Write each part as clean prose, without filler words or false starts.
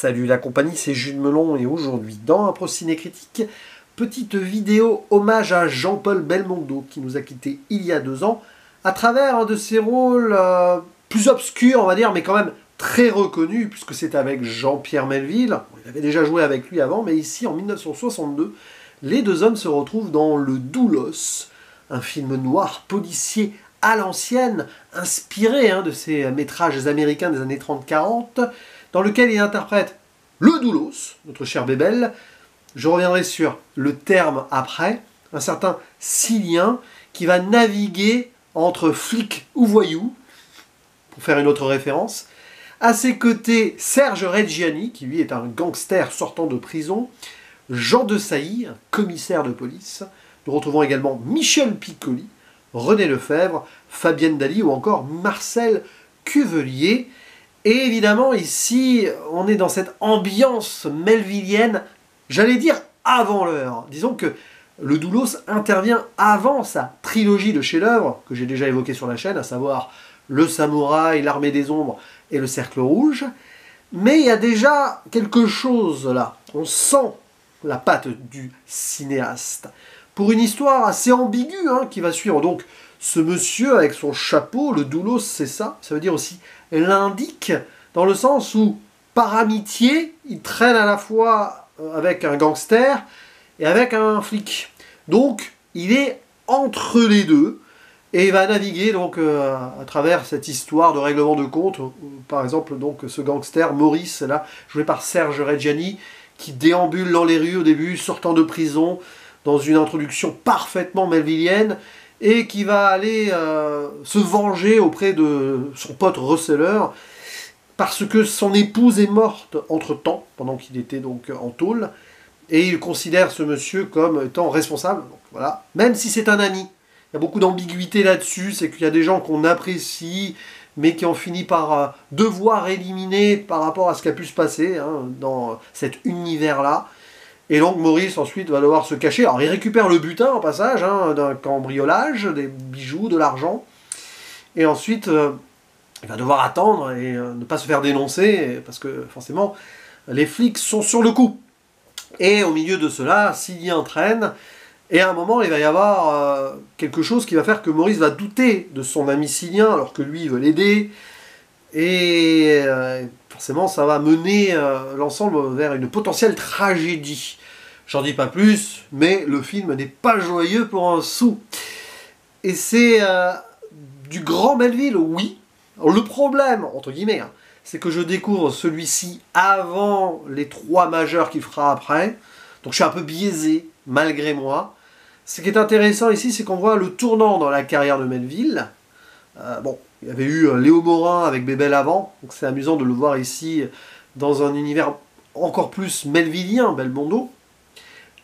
Salut la compagnie, c'est Ju de Melon et aujourd'hui dans Impro Ciné Critique, petite vidéo hommage à Jean-Paul Belmondo qui nous a quittés il y a 2 ans à travers un de ses rôles plus obscurs on va dire, mais quand même très reconnu puisque c'est avec Jean-Pierre Melville. Il avait déjà joué avec lui avant, mais ici en 1962, les 2 hommes se retrouvent dans Le Doulos, un film noir policier à l'ancienne, inspiré de ces métrages américains des années 30-40, dans lequel il interprète le Doulos, notre cher Bébel. Je reviendrai sur le terme après, un certain Cilien qui va naviguer entre flic ou voyou, pour faire une autre référence. À ses côtés, Serge Reggiani, qui lui est un gangster sortant de prison, Jean de Sailly, un commissaire de police. Nous retrouvons également Michel Piccoli, René Lefebvre, Fabienne Dali ou encore Marcel Cuvelier. Et évidemment, ici, on est dans cette ambiance melvillienne, j'allais dire avant l'heure. Disons que le Doulos intervient avant sa trilogie de chefs-d'œuvre, que j'ai déjà évoquée sur la chaîne, à savoir Le Samouraï, L'Armée des Ombres et Le Cercle Rouge. Mais il y a déjà quelque chose là. On sent la patte du cinéaste. Pour une histoire assez ambiguë qui va suivre donc ce monsieur avec son chapeau, le Doulos c'est ça, ça veut dire aussi l'indique, dans le sens où par amitié, il traîne à la fois avec un gangster et avec un flic. Donc il est entre les 2 et il va naviguer donc à travers cette histoire de règlement de compte. Par exemple donc ce gangster Maurice, là joué par Serge Reggiani, qui déambule dans les rues au début, sortant de prison, dans une introduction parfaitement melvillienne, et qui va aller se venger auprès de son pote receleur, parce que son épouse est morte entre-temps, pendant qu'il était donc en tôle, et il considère ce monsieur comme étant responsable, donc voilà. Même si c'est un ami. Il y a beaucoup d'ambiguïté là-dessus, c'est qu'il y a des gens qu'on apprécie, mais qui ont fini par devoir éliminer par rapport à ce qui a pu se passer dans cet univers-là. Et donc Maurice ensuite va devoir se cacher. Alors il récupère le butin en passage d'un cambriolage, des bijoux, de l'argent. Et ensuite il va devoir attendre et ne pas se faire dénoncer parce que forcément les flics sont sur le coup. Et au milieu de cela, Cilien traîne. Et à un moment il va y avoir quelque chose qui va faire que Maurice va douter de son ami Cilien alors que lui il veut l'aider. Et forcément ça va mener l'ensemble vers une potentielle tragédie. J'en dis pas plus, mais le film n'est pas joyeux pour un sou. Et c'est du grand Melville, oui. Alors, le problème, entre guillemets, c'est que je découvre celui-ci avant les 3 majeurs qu'il fera après. Donc je suis un peu biaisé, malgré moi. Ce qui est intéressant ici, c'est qu'on voit le tournant dans la carrière de Melville. Bon, il y avait eu Léo Morin avec Bébel avant, donc c'est amusant de le voir ici dans un univers encore plus melvillien, Belmondo.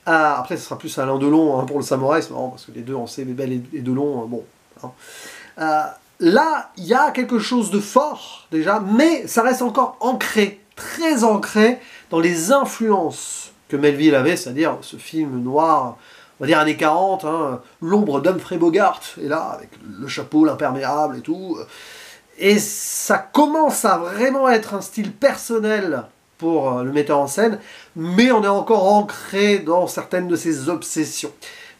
Après, ce sera plus Alain Delon pour le Samouraï, c'est marrant, parce que les 2, on sait, Bébel et Delon, bon. Là, il y a quelque chose de fort, déjà, mais ça reste encore ancré, très ancré, dans les influences que Melville avait, c'est-à-dire ce film noir, on va dire années 40, l'ombre d'Humphrey Bogart, et là, avec le chapeau, l'imperméable et tout. Et ça commence à vraiment être un style personnel pour le metteur en scène, mais on est encore ancré dans certaines de ses obsessions.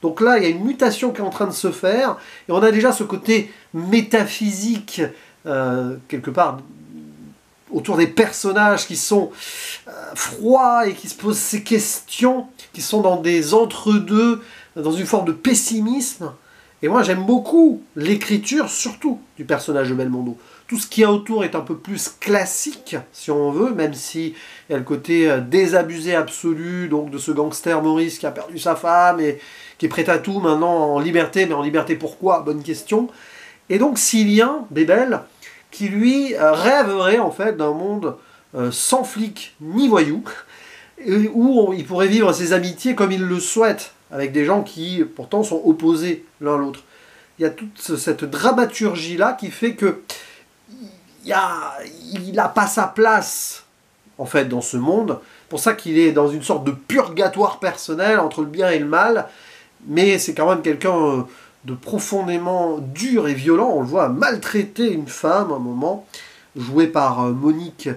Donc là, il y a une mutation qui est en train de se faire, et on a déjà ce côté métaphysique, quelque part, autour des personnages qui sont froids et qui se posent ces questions, qui sont dans des entre-deux, dans une forme de pessimisme. Et moi, j'aime beaucoup l'écriture, surtout, du personnage de Belmondo. Tout ce qu'il y a autour est un peu plus classique, si on veut, même s'il y a le côté désabusé absolu, donc de ce gangster Maurice qui a perdu sa femme et qui est prêt à tout, maintenant en liberté. Mais en liberté pourquoi? Bonne question. Et donc, Cilien, Bébel, qui lui rêverait en fait d'un monde sans flics ni voyous, où il pourrait vivre ses amitiés comme il le souhaite, avec des gens qui pourtant sont opposés l'un à l'autre. Il y a toute cette dramaturgie là qui fait que il n'a pas sa place en fait dans ce monde. Pour ça qu'il est dans une sorte de purgatoire personnel entre le bien et le mal, mais c'est quand même quelqu'un de profondément dur et violent. On le voit maltraiter une femme à un moment, jouée par Monique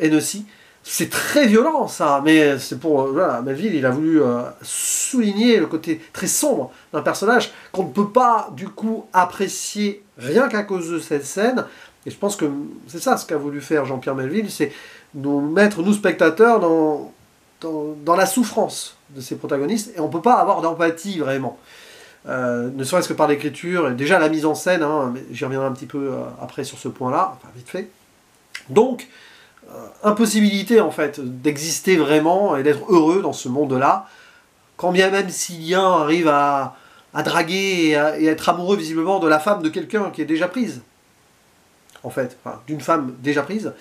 Hennessy. C'est très violent ça, mais c'est pour... voilà, Melville, il a voulu souligner le côté très sombre d'un personnage qu'on ne peut pas du coup apprécier rien qu'à cause de cette scène. Et je pense que c'est ça ce qu'a voulu faire Jean-Pierre Melville, c'est nous mettre, nous spectateurs, dans la souffrance de ses protagonistes, et on ne peut pas avoir d'empathie vraiment. Ne serait-ce que par l'écriture, et déjà la mise en scène, hein, j'y reviendrai un petit peu après sur ce point-là, enfin vite fait. Donc... impossibilité en fait d'exister vraiment et d'être heureux dans ce monde-là, quand bien même si Lien arrive à draguer et à être amoureux visiblement de la femme de quelqu'un qui est déjà prise, en fait, enfin, d'une femme déjà prise.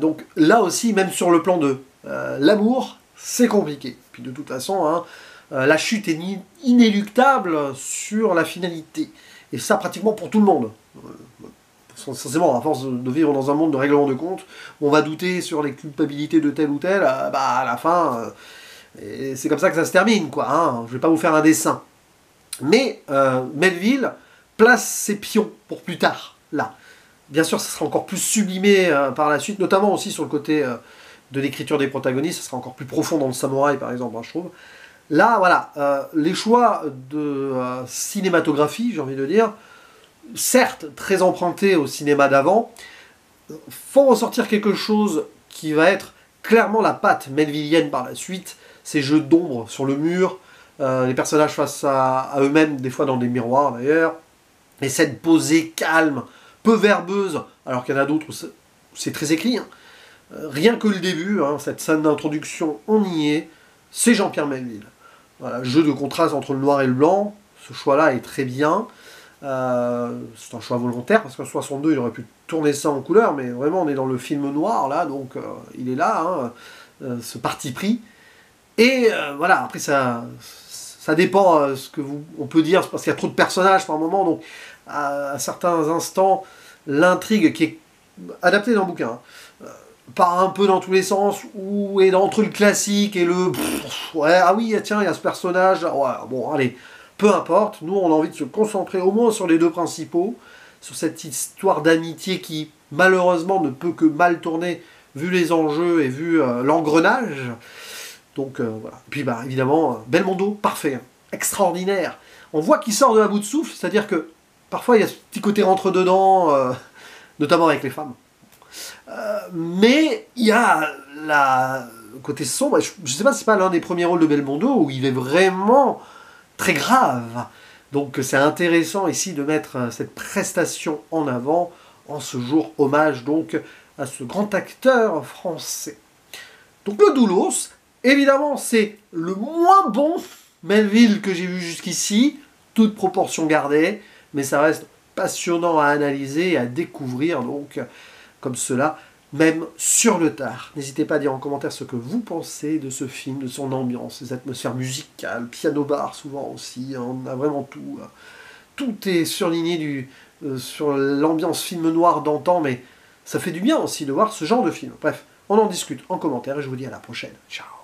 Donc là aussi, même sur le plan de l'amour, c'est compliqué. Puis de toute façon, hein, la chute est inéluctable sur la finalité. Et ça pratiquement pour tout le monde. Sincèrement, à force de vivre dans un monde de règlement de compte, on va douter sur les culpabilités de tel ou tel, bah à la fin, c'est comme ça que ça se termine, quoi. Hein, je vais pas vous faire un dessin. Mais Melville place ses pions pour plus tard, là. Bien sûr, ça sera encore plus sublimé par la suite, notamment aussi sur le côté de l'écriture des protagonistes, ça sera encore plus profond dans Le Samouraï, par exemple, hein, je trouve. Là, voilà, les choix de cinématographie, j'ai envie de dire, certes très emprunté au cinéma d'avant, font ressortir quelque chose qui va être clairement la patte melvillienne par la suite, ces jeux d'ombre sur le mur, les personnages face à eux-mêmes, des fois dans des miroirs d'ailleurs, les scènes posées, calmes, peu verbeuses, alors qu'il y en a d'autres où c'est très écrit, hein. Rien que le début, hein, cette scène d'introduction, on y est, c'est Jean-Pierre Melville. Voilà, jeu de contraste entre le noir et le blanc, ce choix-là est très bien. C'est un choix volontaire, parce qu'en 62, il aurait pu tourner ça en couleur, mais vraiment, on est dans le film noir, là, donc il est là, hein, ce parti pris. Et voilà, après, ça dépend ce que on peut dire, parce qu'il y a trop de personnages par moment, donc à certains instants, l'intrigue qui est adaptée dans le bouquin, hein, part un peu dans tous les sens, ou est entre le classique et le... Pff, ouais, ah oui, tiens, il y a ce personnage, ouais, bon, allez... Peu importe, nous on a envie de se concentrer au moins sur les deux principaux, sur cette histoire d'amitié qui malheureusement ne peut que mal tourner vu les enjeux et vu l'engrenage. Donc voilà. Et puis bah, évidemment, Belmondo, parfait, hein, extraordinaire. On voit qu'il sort de la bout de souffle, c'est-à-dire que parfois il y a ce petit côté rentre-dedans, notamment avec les femmes. Mais il y a le côté sombre, je sais pas si c'est pas l'un des premiers rôles de Belmondo où il est vraiment... très grave. Donc c'est intéressant ici de mettre cette prestation en avant en ce jour hommage donc à ce grand acteur français. Donc le Doulos, évidemment c'est le moins bon Melville que j'ai vu jusqu'ici, toute proportion gardée, mais ça reste passionnant à analyser et à découvrir donc comme cela, même sur le tard. N'hésitez pas à dire en commentaire ce que vous pensez de ce film, de son ambiance, ses atmosphères musicales, piano-bar souvent aussi, on a vraiment tout. Tout est surligné sur l'ambiance film noir d'antan, mais ça fait du bien aussi de voir ce genre de film. Bref, on en discute en commentaire et je vous dis à la prochaine. Ciao.